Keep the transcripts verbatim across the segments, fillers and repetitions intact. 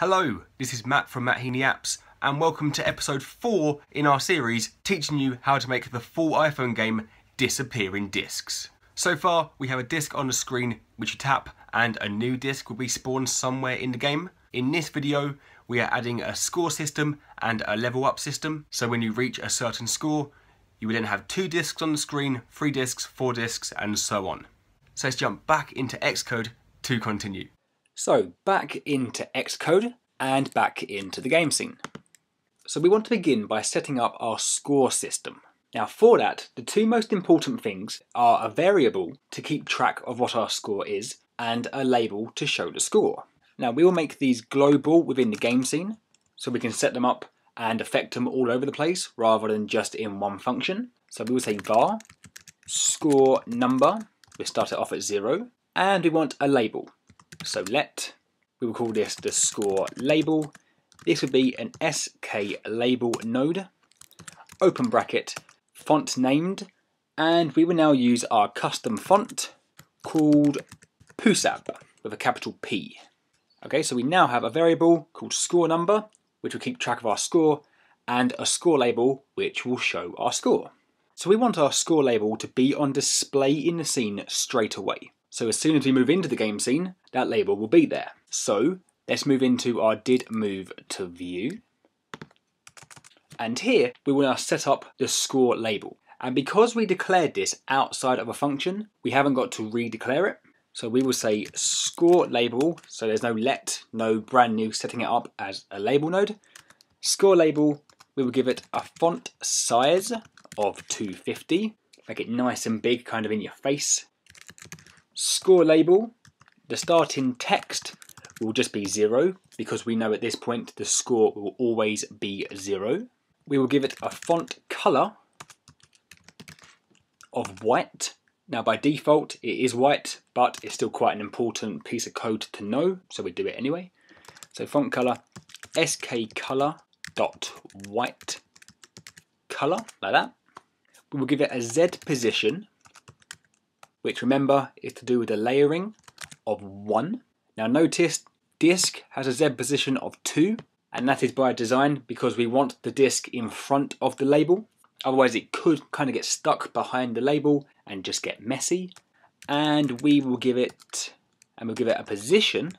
Hello, this is Matt from Matt Heaney Apps, and welcome to episode four in our series teaching you how to make the full iPhone game Disappearing Discs. So far, we have a disc on the screen which you tap, and a new disc will be spawned somewhere in the game. In this video, we are adding a score system and a level up system, so when you reach a certain score, you will then have two discs on the screen, three discs, four discs, and so on. So let's jump back into Xcode to continue. So back into Xcode and back into the game scene. So we want to begin by setting up our score system. Now for that, the two most important things are a variable to keep track of what our score is and a label to show the score. Now we will make these global within the game scene so we can set them up and affect them all over the place rather than just in one function. So we will say var score number, we start it off at zero, and we want a label. So let, we will call this the score label. This would be an SKLabelNode, open bracket, font named, and we will now use our custom font called Pusab with a capital P. Okay, so we now have a variable called score number, which will keep track of our score, and a score label, which will show our score. So we want our score label to be on display in the scene straight away. So as soon as we move into the game scene, that label will be there. So let's move into our didMoveToView. And here we will now set up the score label. And because we declared this outside of a function, we haven't got to redeclare it. So we will say score label, so there's no let, no brand new setting it up as a label node. Score label, we will give it a font size of two fifty, make it nice and big, kind of in your face. Score label, the starting text will just be zero because we know at this point the score will always be zero. We will give it a font color of white. Now by default it is white, but it's still quite an important piece of code to know, so we do it anyway. So font color skcolor.white color, like that. We will give it a Z position, which remember is to do with the layering of one. Now notice disk has a Z position of two, and that is by design because we want the disk in front of the label. Otherwise it could kind of get stuck behind the label and just get messy. And we will give it, and we'll give it a position,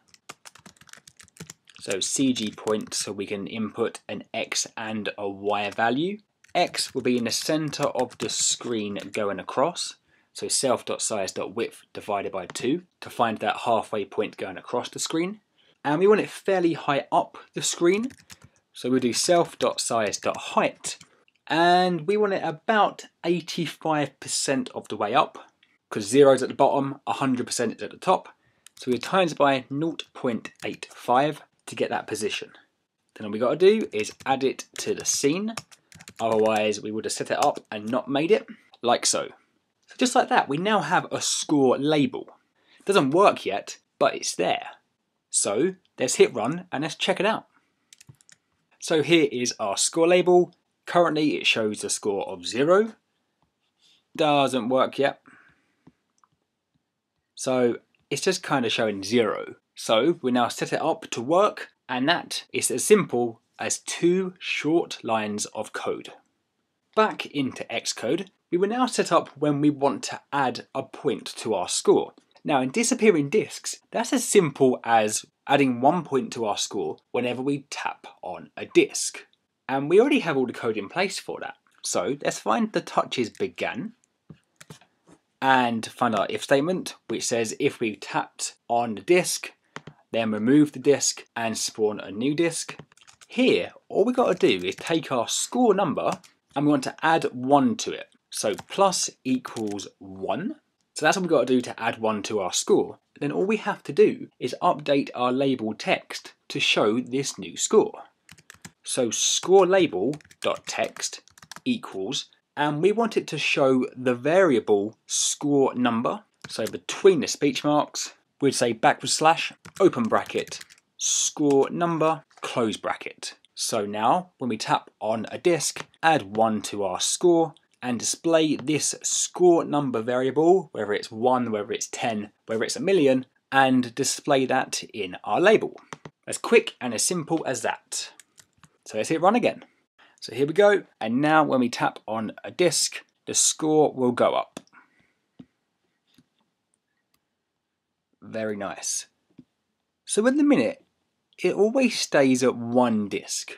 so C G point, so we can input an X and a Y value. X will be in the center of the screen going across. So self.size.width divided by two to find that halfway point going across the screen. And we want it fairly high up the screen. So we'll do self.size.height. And we want it about eighty-five percent of the way up, because zero is at the bottom, one hundred percent is at the top. So we times by zero point eight five to get that position. Then all we got to do is add it to the scene. Otherwise we would have set it up and not made it, like so. So just like that, we now have a score label. It doesn't work yet, but it's there. So let's hit run and let's check it out. So here is our score label. Currently it shows a score of zero. Doesn't work yet. So it's just kind of showing zero. So we now set it up to work, and that is as simple as two short lines of code. Back into Xcode, we will now set up when we want to add a point to our score. Now in Disappearing Discs, that's as simple as adding one point to our score whenever we tap on a disc. And we already have all the code in place for that. So let's find the touches began and find our if statement, which says if we tapped on the disc, then remove the disc and spawn a new disc. Here, all we got to do is take our score number and we want to add one to it. So plus equals one. So that's what we've got to do to add one to our score. Then all we have to do is update our label text to show this new score. So score label dot text equals, and we want it to show the variable score number. So between the speech marks, we'd say backward slash, open bracket, score number, close bracket. So now when we tap on a disc, add one to our score, and display this score number variable, whether it's one, whether it's ten, whether it's a million, and display that in our label. As quick and as simple as that. So let's hit run again. So here we go. And now when we tap on a disc, the score will go up. Very nice. So in the minute, it always stays at one disc,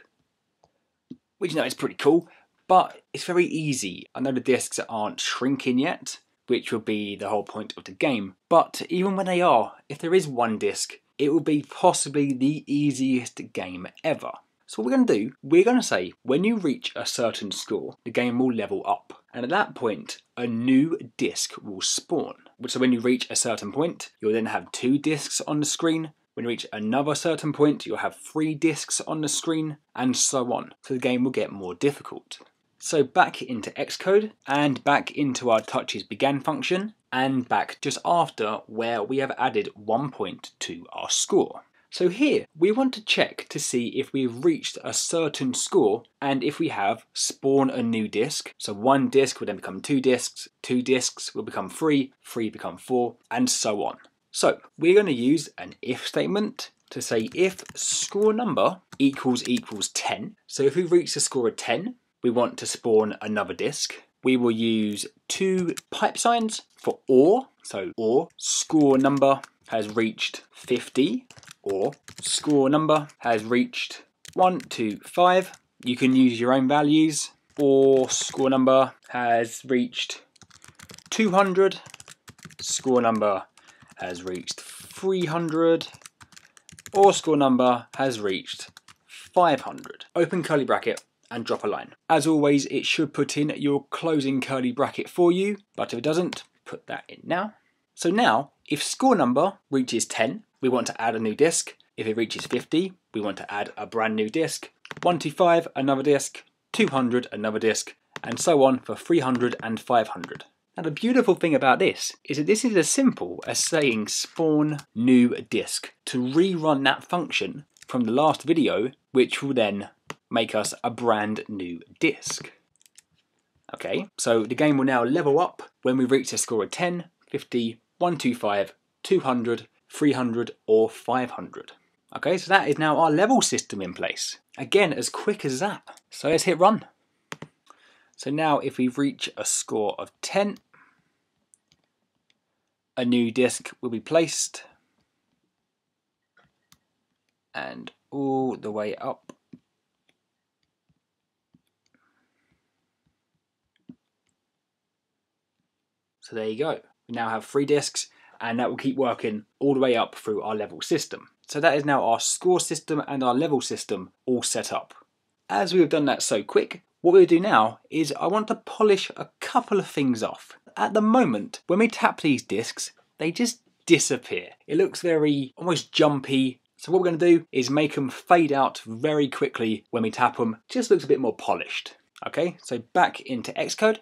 which, you know, is pretty cool, but it's very easy. I know the discs aren't shrinking yet, which will be the whole point of the game, but even when they are, if there is one disc, it will be possibly the easiest game ever. So what we're going to do, we're going to say when you reach a certain score, the game will level up. And at that point, a new disc will spawn. So when you reach a certain point, you'll then have two discs on the screen. When you reach another certain point, you'll have three discs on the screen, and so on. So the game will get more difficult. So back into Xcode, and back into our touches began function, and back just after where we have added one point to our score. So here, we want to check to see if we've reached a certain score, and if we have, spawn a new disc. So one disc will then become two discs, two discs will become three, three become four, and so on. So we're going to use an if statement to say if score number equals equals ten. So if we reach a score of ten, we want to spawn another disc. We will use two pipe signs for or, so or score number has reached fifty, or score number has reached one, two, five. You can use your own values. Or score number has reached two hundred, score number has reached three hundred, or score number has reached five hundred. Open curly bracket and drop a line. As always, it should put in your closing curly bracket for you, but if it doesn't, put that in now. So now, if score number reaches ten, we want to add a new disc. If it reaches fifty, we want to add a brand new disc. one twenty-five, another disc. two hundred, another disc. And so on for three hundred and five hundred. Now the beautiful thing about this is that this is as simple as saying spawn new disc to rerun that function from the last video, which will then make us a brand new disc. Okay, so the game will now level up when we reach a score of ten, fifty, one twenty-five, two hundred, three hundred or five hundred. Okay, so that is now our level system in place. Again, as quick as that. So let's hit run. So now if we reach a score of ten, a new disc will be placed and all the way up. So there you go. We now have three discs, and that will keep working all the way up through our level system. So that is now our score system and our level system all set up. As we've done that so quick, what we'll do now is I want to polish a couple of things off. At the moment, when we tap these discs, they just disappear. It looks very, almost jumpy. So what we're going to do is make them fade out very quickly when we tap them. Just looks a bit more polished. Okay, so back into Xcode.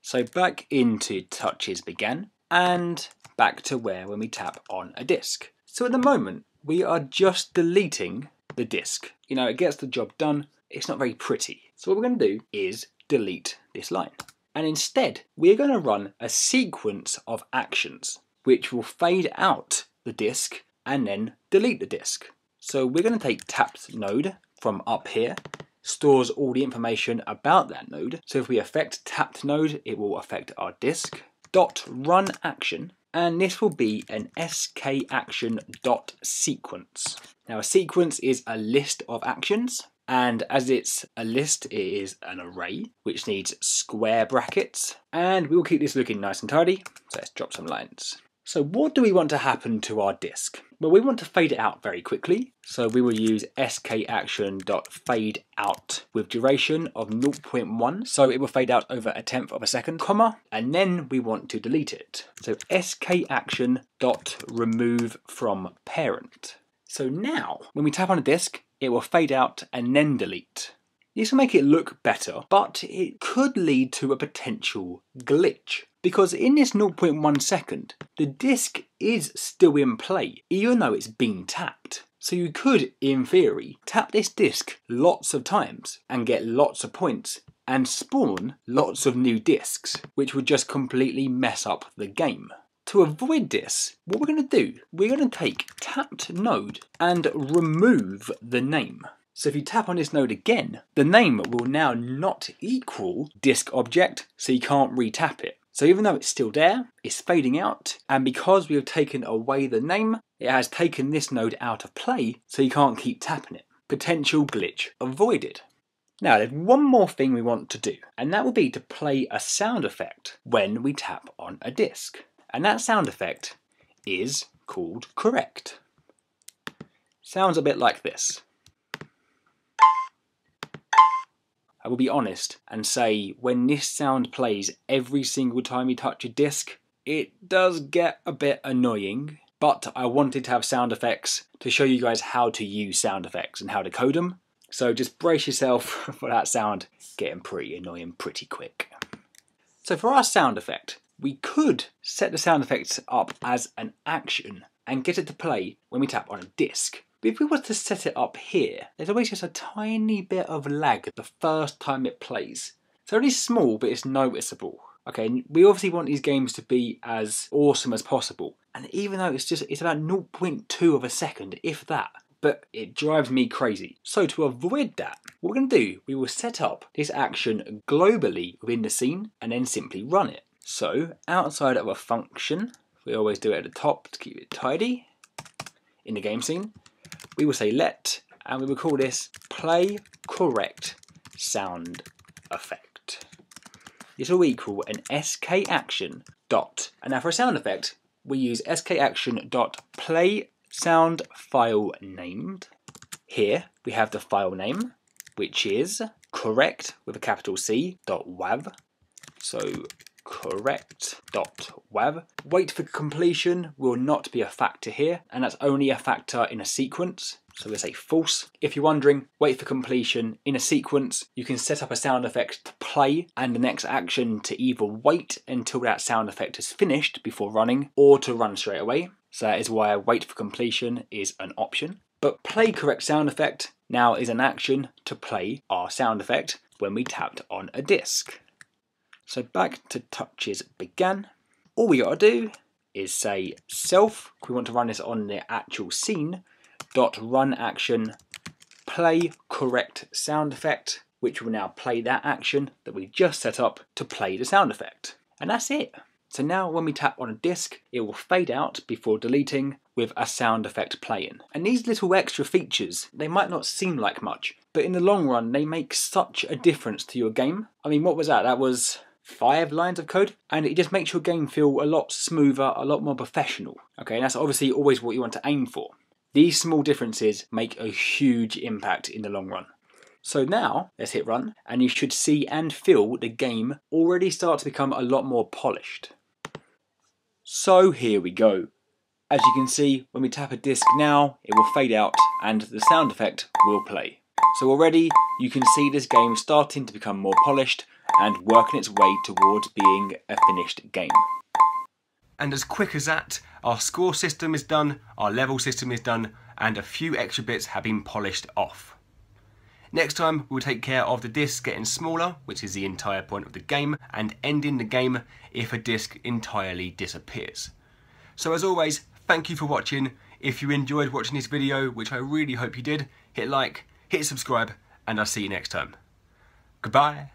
So back into touches began, and back to where when we tap on a disc. So at the moment, we are just deleting the disc. You know, it gets the job done. It's not very pretty. So what we're going to do is delete this line. And instead, we're going to run a sequence of actions, which will fade out the disc and then delete the disc. So we're going to take tapped node from up here, stores all the information about that node. So if we affect tapped node, it will affect our disk. Dot run action, and this will be an SKAction dot sequence. Now a sequence is a list of actions, and as it's a list, it is an array which needs square brackets, and we will keep this looking nice and tidy. So let's drop some lines. So what do we want to happen to our disk? Well, we want to fade it out very quickly. So we will use SKAction.FadeOut with duration of zero point one. So it will fade out over a tenth of a second, comma, and then we want to delete it. So SKAction.RemoveFromParent. So now when we tap on a disk, it will fade out and then delete. This will make it look better, but it could lead to a potential glitch. Because in this zero point one second, the disc is still in play, even though it's been tapped. So you could, in theory, tap this disc lots of times and get lots of points and spawn lots of new discs, which would just completely mess up the game. to avoid this, what we're going to do, we're going to take tapped node and remove the name. So if you tap on this node again, the name will now not equal disk object, so you can't re-tap it. So even though it's still there, it's fading out, and because we have taken away the name, it has taken this node out of play, so you can't keep tapping it. Potential glitch avoided. Now there's one more thing we want to do, and that will be to play a sound effect when we tap on a disk. And that sound effect is called Correct. Sounds a bit like this. I will be honest and say when this sound plays every single time you touch a disc, it does get a bit annoying, but I wanted to have sound effects to show you guys how to use sound effects and how to code them. So just brace yourself for that sound getting pretty annoying pretty quick. So for our sound effect, we could set the sound effects up as an action and get it to play when we tap on a disc. But if we were to set it up here, there's always just a tiny bit of lag the first time it plays. It's only small, but it's noticeable. Okay, we obviously want these games to be as awesome as possible. And even though it's just, it's about zero point two of a second, if that, but it drives me crazy. So to avoid that, what we're gonna do, we will set up this action globally within the scene and then simply run it. So outside of a function, we always do it at the top to keep it tidy in the game scene. We will say let, and we will call this play correct sound effect. This will equal an SKAction dot, and now for a sound effect, we use SKAction dot play sound file named. Here we have the file name, which is correct with a capital C dot wav. So correct dot wav. Wait for completion will not be a factor here, and that's only a factor in a sequence, so we say false. If you're wondering, wait for completion in a sequence, you can set up a sound effect to play and the next action to either wait until that sound effect is finished before running, or to run straight away. So that is why wait for completion is an option. But play correct sound effect now is an action to play our sound effect when we tapped on a disk. So back to touches began. All we gotta do is say self, we want to run this on the actual scene, dot run action play correct sound effect, which will now play that action that we just set up to play the sound effect. And that's it. So now when we tap on a disc, it will fade out before deleting with a sound effect playing. And these little extra features, they might not seem like much, but in the long run, they make such a difference to your game. I mean, what was that? That was five lines of code, and it just makes your game feel a lot smoother, a lot more professional. Okay, and that's obviously always what you want to aim for. These small differences make a huge impact in the long run. So now, let's hit run, and you should see and feel the game already start to become a lot more polished. So here we go. As you can see, when we tap a disc now, it will fade out, and the sound effect will play. So already, you can see this game starting to become more polished, and working its way towards being a finished game. And as quick as that, our score system is done, our level system is done, and a few extra bits have been polished off. Next time, we'll take care of the disc getting smaller, which is the entire point of the game, and ending the game if a disc entirely disappears. So as always, thank you for watching. If you enjoyed watching this video, which I really hope you did, hit like, hit subscribe, and I'll see you next time. Goodbye.